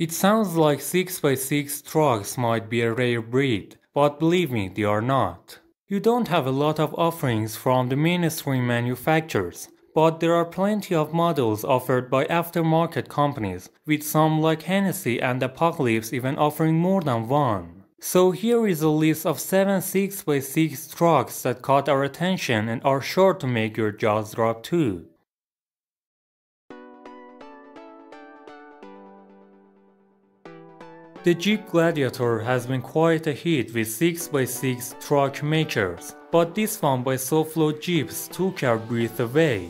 It sounds like 6x6 trucks might be a rare breed, but believe me, they are not. You don't have a lot of offerings from the mainstream manufacturers, but there are plenty of models offered by aftermarket companies, with some like Hennessey and Apocalypse even offering more than one. So here is a list of 7 6x6 trucks that caught our attention and are sure to make your jaws drop too. The Jeep Gladiator has been quite a hit with 6x6 truck makers, but this one by SoFlo Jeeps took our breath away.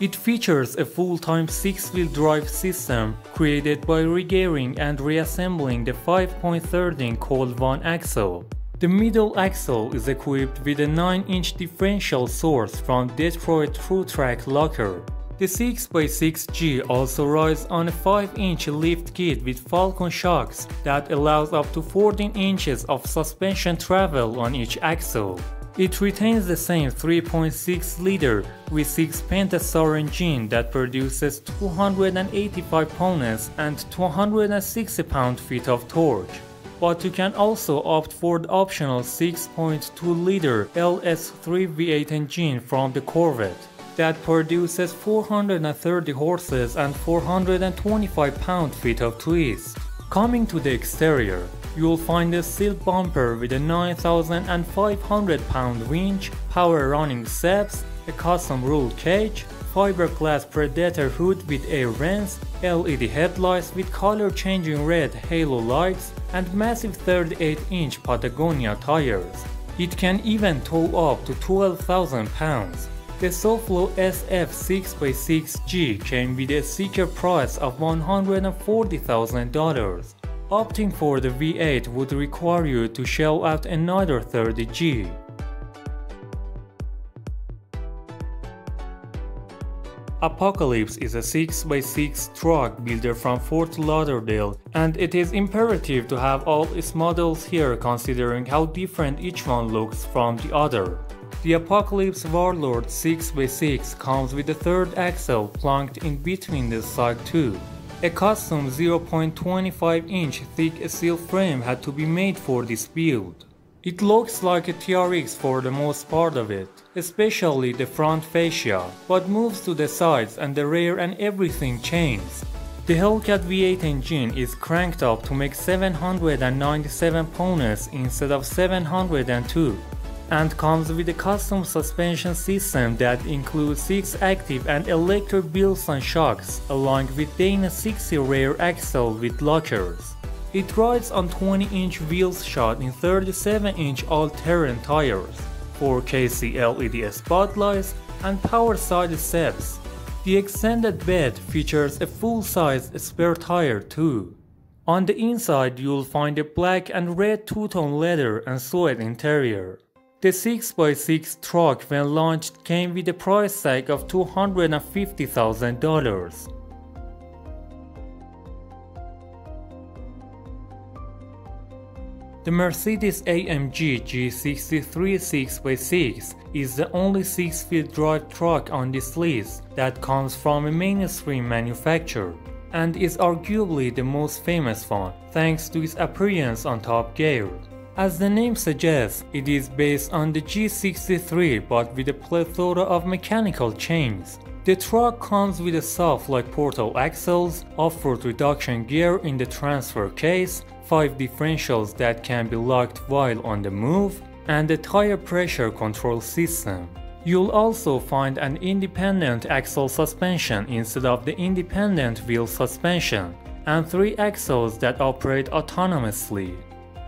It features a full-time 6-wheel drive system created by regearing and reassembling the 5.13 Col1 axle. The middle axle is equipped with a 9-inch differential source from Detroit TrueTrack Locker. The 6x6G also rides on a 5-inch lift kit with Falcon shocks that allows up to 14 inches of suspension travel on each axle. It retains the same 3.6-liter V6 Pentastar engine that produces 285 pounds and 260 pound-feet of torque. But you can also opt for the optional 6.2-liter LS3 V8 engine from the Corvette that produces 430 horses and 425 pound-feet of twist. Coming to the exterior, you'll find a sealed bumper with a 9,500 pound winch, power running steps, a custom rule cage, fiberglass Predator hood with air vents, LED headlights with color-changing red halo lights, and massive 38-inch Patagonia tires. It can even tow up to 12,000 pounds. The SoFlo SF 6x6G came with a sticker price of $140,000. Opting for the V8 would require you to shell out another 30G. Apocalypse is a 6x6 truck builder from Fort Lauderdale, and it is imperative to have all its models here considering how different each one looks from the other. The Apocalypse Warlord 6x6 comes with a third axle plunked in between the side two. A custom 0.25-inch thick steel frame had to be made for this build. It looks like a TRX for the most part of it, especially the front fascia, but moves to the sides and the rear and everything changes. The Hellcat V8 engine is cranked up to make 797 pounds instead of 702. And comes with a custom suspension system that includes 6 active and electric Bilstein shocks along with Dana 60 rear axle with lockers. It rides on 20-inch wheels shot in 37-inch all-terrain tires, 4 KC LED spotlights and power side steps. The extended bed features a full-size spare tire too. On the inside you'll find a black and red two-tone leather and suede interior. The 6x6 truck when launched came with a price tag of $250,000. The Mercedes-AMG G63 6x6 is the only 6-wheel drive truck on this list that comes from a mainstream manufacturer, and is arguably the most famous one thanks to its appearance on Top Gear. As the name suggests, it is based on the G63 but with a plethora of mechanical changes. The truck comes with a soft like portal axles, off-road reduction gear in the transfer case, 5 differentials that can be locked while on the move, and a tire pressure control system. You'll also find an independent axle suspension instead of the independent wheel suspension, and 3 axles that operate autonomously.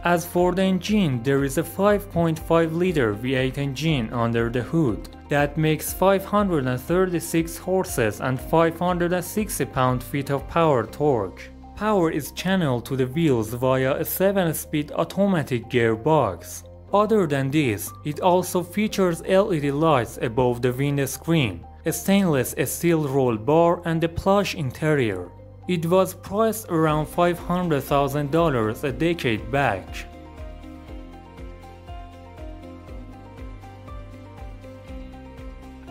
As for the engine, there is a 5.5-liter V8 engine under the hood that makes 536 horses and 560 pound-feet of power torque. Power is channeled to the wheels via a 7-speed automatic gearbox. Other than this, it also features LED lights above the windscreen, a stainless steel roll bar and a plush interior. It was priced around $500,000 a decade back.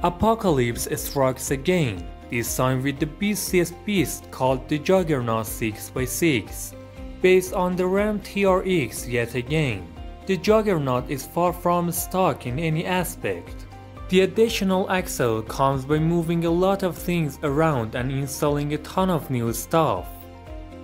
Apocalypse strikes again. designed with the beefiest beast called the Juggernaut 6x6. Based on the RAM TRX yet again, the Juggernaut is far from stock in any aspect. The additional axle comes by moving a lot of things around and installing a ton of new stuff.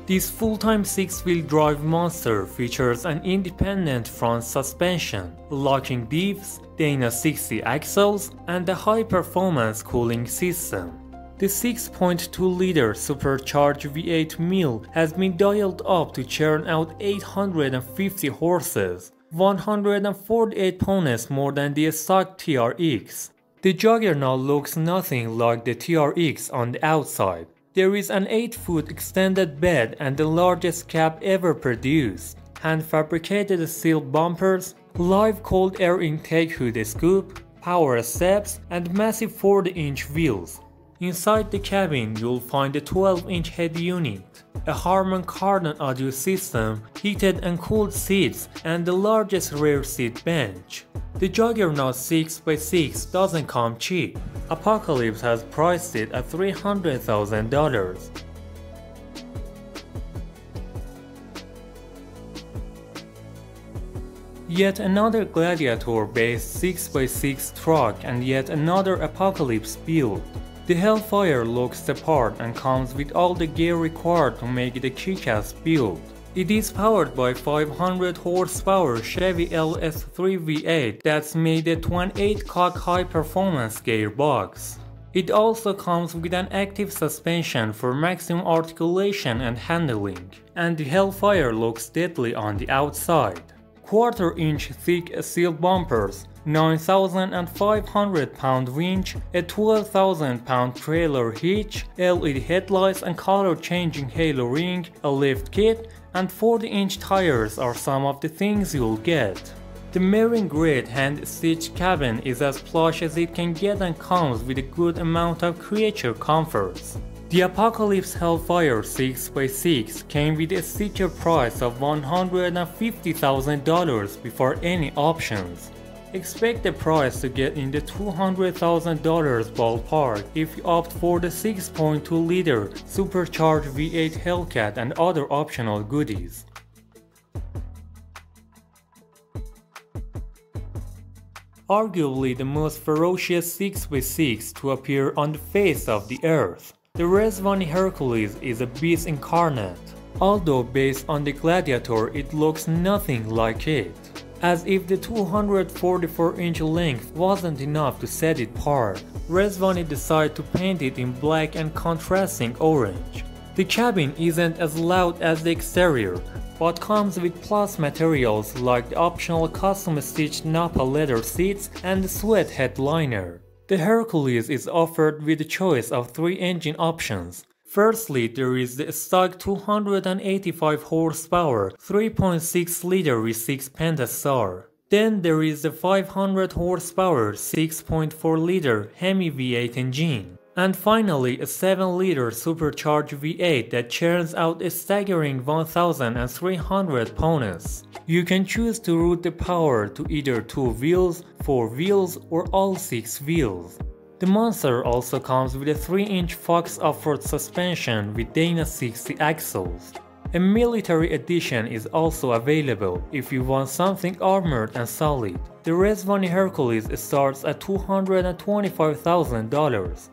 This full-time 6-wheel drive monster features an independent front suspension, locking diffs, Dana 60 axles, and a high-performance cooling system. The 6.2-liter supercharged V8 mill has been dialed up to churn out 850 horses, 148 pounds more than the stock TRX. The Juggernaut looks nothing like the TRX on the outside. There is an 8-foot extended bed and the largest cab ever produced, hand-fabricated steel bumpers, live cold air intake hood scoop, power steps, and massive 40-inch wheels. Inside the cabin, you'll find a 12-inch head unit, a Harman Kardon audio system, heated and cooled seats, and the largest rear seat bench. The Juggernaut 6x6 doesn't come cheap. Apocalypse has priced it at $300,000. Yet another Gladiator-based 6x6 truck and yet another Apocalypse build. The Hellfire looks the part and comes with all the gear required to make it a kick-ass build. It is powered by 500 horsepower Chevy LS3 V8 that's made a 28-cock high-performance gearbox. It also comes with an active suspension for maximum articulation and handling, and the Hellfire looks deadly on the outside. Quarter-inch thick steel bumpers, 9,500 pound winch, a 12,000 pound trailer hitch, LED headlights and color changing halo ring, a lift kit, and 40-inch tires are some of the things you'll get. The marine grade hand-stitched cabin is as plush as it can get and comes with a good amount of creature comforts. The Apocalypse Hellfire 6x6 came with a sticker price of $150,000 before any options. Expect the price to get in the $200,000 ballpark if you opt for the 6.2-liter supercharged V8 Hellcat and other optional goodies. Arguably the most ferocious 6x6 to appear on the face of the earth, the Resvani Hercules is a beast incarnate, although based on the Gladiator it looks nothing like it. As if the 244-inch length wasn't enough to set it apart, Resvani decided to paint it in black and contrasting orange. The cabin isn't as loud as the exterior, but comes with plus materials like the optional custom-stitched Napa leather seats and the suede headliner. The Hercules is offered with a choice of three engine options. Firstly, there is the stock 285 horsepower 3.6-liter V6 Pentastar. Then there is the 500 horsepower 6.4-liter Hemi V8 engine. And finally, a 7-liter supercharged V8 that churns out a staggering 1,300 pounds. You can choose to route the power to either 2 wheels, 4 wheels, or all 6 wheels. The monster also comes with a 3-inch Fox off-road suspension with Dana 60 axles. A military edition is also available if you want something armored and solid. The Resvani Hercules starts at $225,000.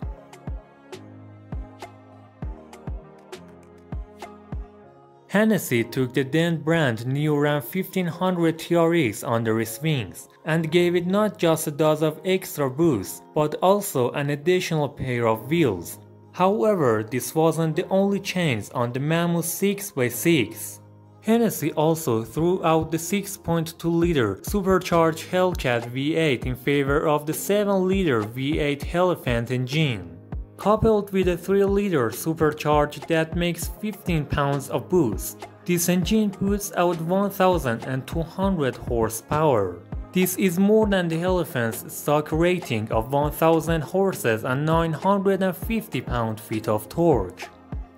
Hennessey took the then brand new Ram 1500 TRX under its wings and gave it not just a dose of extra boost, but also an additional pair of wheels. However, this wasn't the only change on the mammoth 6x6. Hennessey also threw out the 6.2-liter supercharged Hellcat V8 in favor of the 7-liter V8 Heliphant engine. Coupled with a 3-liter supercharge that makes 15 pounds of boost, this engine puts out 1,200 horsepower. This is more than the Heliphant's stock rating of 1,000 horses and 950 pound-feet of torque.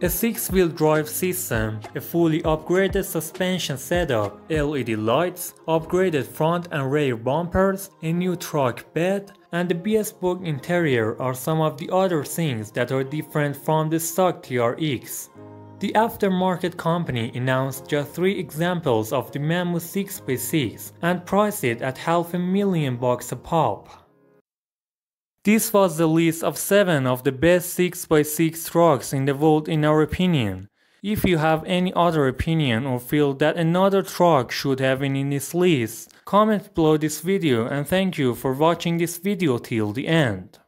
a 6-wheel drive system, a fully upgraded suspension setup, LED lights, upgraded front and rear bumpers, a new truck bed, and the bespoke interior are some of the other things that are different from the stock TRX. The aftermarket company announced just 3 examples of the Mammoth 6x6 and priced it at $500,000 a pop. This was the list of 7 of the best 6x6 trucks in the world in our opinion. If you have any other opinion or feel that another truck should have been in this list, comment below this video, and thank you for watching this video till the end.